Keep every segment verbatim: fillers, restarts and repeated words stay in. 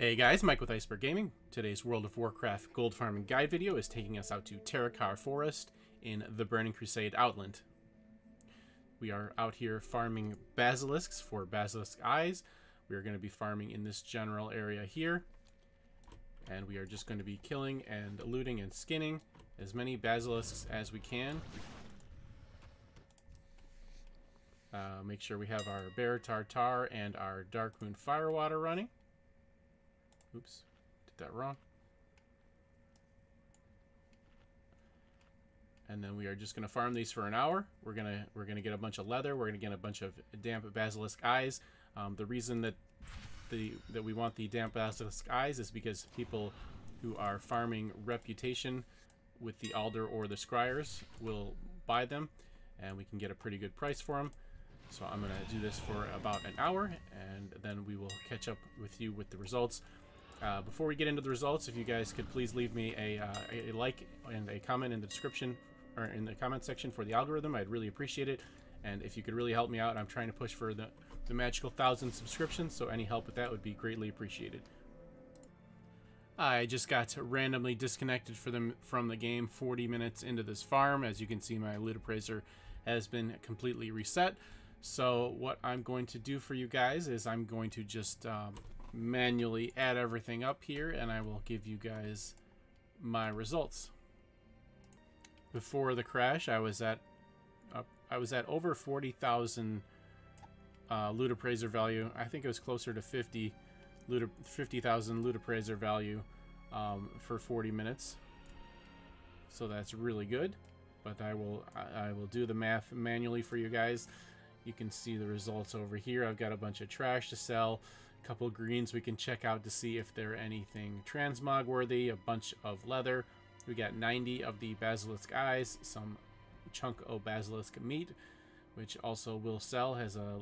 Hey guys, Mike with Iceberg Gaming. Today's World of Warcraft gold farming guide video is taking us out to Terokkar Forest in the Burning Crusade Outland. We are out here farming basilisks for basilisk eyes. We are going to be farming in this general area here. And we are just going to be killing and looting and skinning as many basilisks as we can. Uh, make sure we have our bear tartar and our dark moon firewater running. Oops, did that wrong. And then we are just going to farm these for an hour. We're gonna we're gonna get a bunch of leather. We're gonna get a bunch of damp basilisk eyes. Um, the reason that the that we want the damp basilisk eyes is because people who are farming reputation with the Aldor or the Scryers will buy them, and we can get a pretty good price for them. So I'm gonna do this for about an hour, and then we will catch up with you with the results. Uh, before we get into the results, if you guys could please leave me a, uh, a like and a comment in the description or in the comment section for the algorithm, I'd really appreciate it. And if you could really help me out, I'm trying to push for the, the magical thousand subscriptions, so any help with that would be greatly appreciated. I just got randomly disconnected for them from the game forty minutes into this farm. As you can see, my loot appraiser has been completely reset. So what I'm going to do for you guys is I'm going to just um, manually add everything up here, and I will give you guys my results. Before the crash, I was at uh, I was at over forty thousand uh, loot appraiser value. I think it was closer to fifty thousand loot appraiser value um, for forty minutes. So that's really good. But I will I will do the math manually for you guys. You can see the results over here. I've got a bunch of trash to sell, a couple of greens we can check out to see if they're anything transmog worthy, a bunch of leather. We got ninety of the basilisk eyes, some chunk of basilisk meat, which also will sell. Has a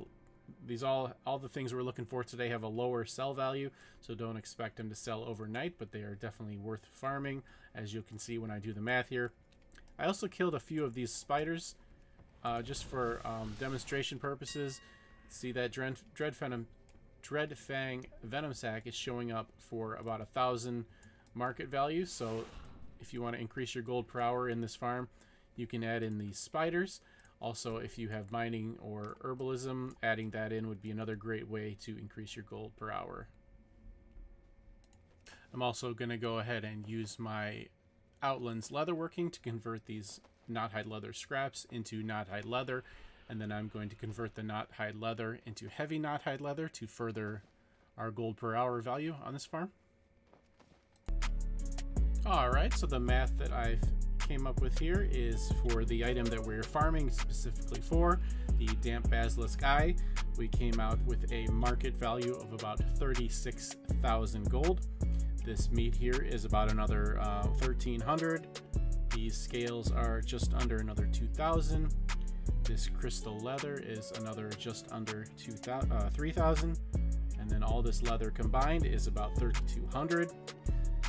these all all the things we're looking for today have a lower sell value, so don't expect them to sell overnight, but they are definitely worth farming, as you can see when I do the math here. I also killed a few of these spiders. Uh, just for um, demonstration purposes. See that dread, dread venom, Dreadfang Venom Sack is showing up for about a thousand market value. So if you want to increase your gold per hour in this farm, you can add in these spiders. Also, if you have mining or herbalism, adding that in would be another great way to increase your gold per hour. I'm also going to go ahead and use my Outland's leatherworking to convert these Knothide leather scraps into Knothide leather, and then I'm going to convert the Knothide leather into heavy Knothide leather to further our gold per hour value on this farm. Alright, so the math that I've came up with here is for the item that we're farming specifically for, the damp basilisk eye. We came out with a market value of about thirty-six thousand gold. This meat here is about another uh, thirteen hundred. These scales are just under another two thousand. This crystal leather is another just under uh, three thousand. And then all this leather combined is about thirty-two hundred.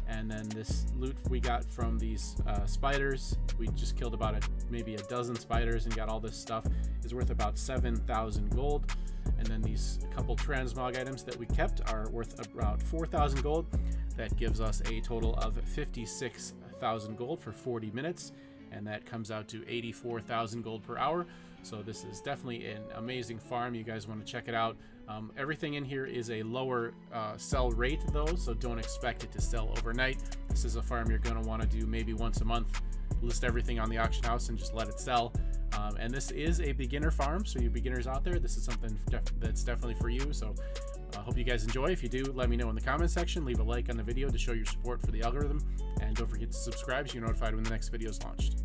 And then this loot we got from these uh, spiders, we just killed about a, maybe a dozen spiders and got all this stuff, is worth about seven thousand gold. And then these couple transmog items that we kept are worth about four thousand gold. That gives us a total of fifty-six thousand gold for forty minutes, and that comes out to eighty-four thousand gold per hour. So this is definitely an amazing farm. You guys want to check it out. Um, everything in here is a lower uh, sell rate though, so don't expect it to sell overnight. This is a farm you're going to want to do maybe once a month. List everything on the auction house and just let it sell. Um, and this is a beginner farm, so you beginners out there, this is something def that's definitely for you. So I uh, hope you guys enjoy. If you do, let me know in the comment section. Leave a like on the video to show your support for the algorithm, and don't forget to subscribe so you're notified when the next video is launched.